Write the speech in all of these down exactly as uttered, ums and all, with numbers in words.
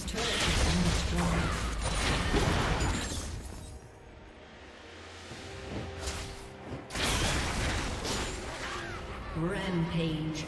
team's turret has been destroyed. Rampage.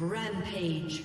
Rampage.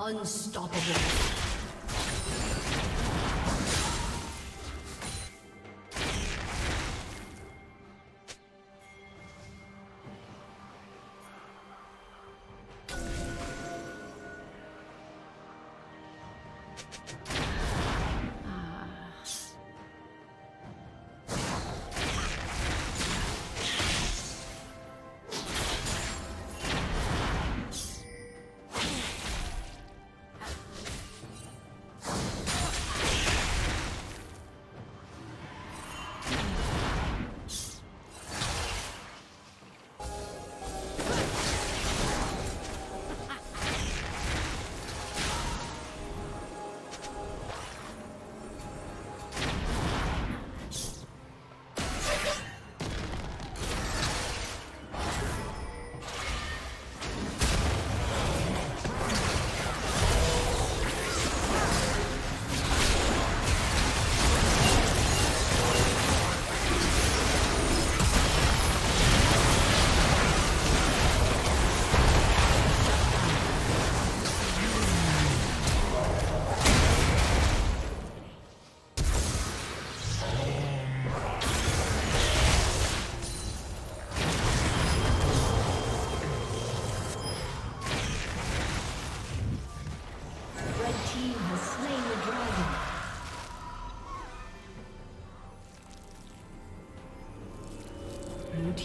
Unstoppable.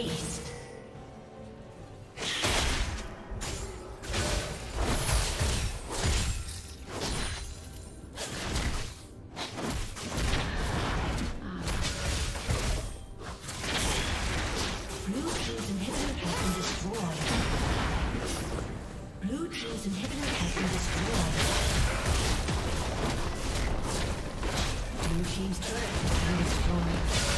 east. Blue team's turret has been destroyed.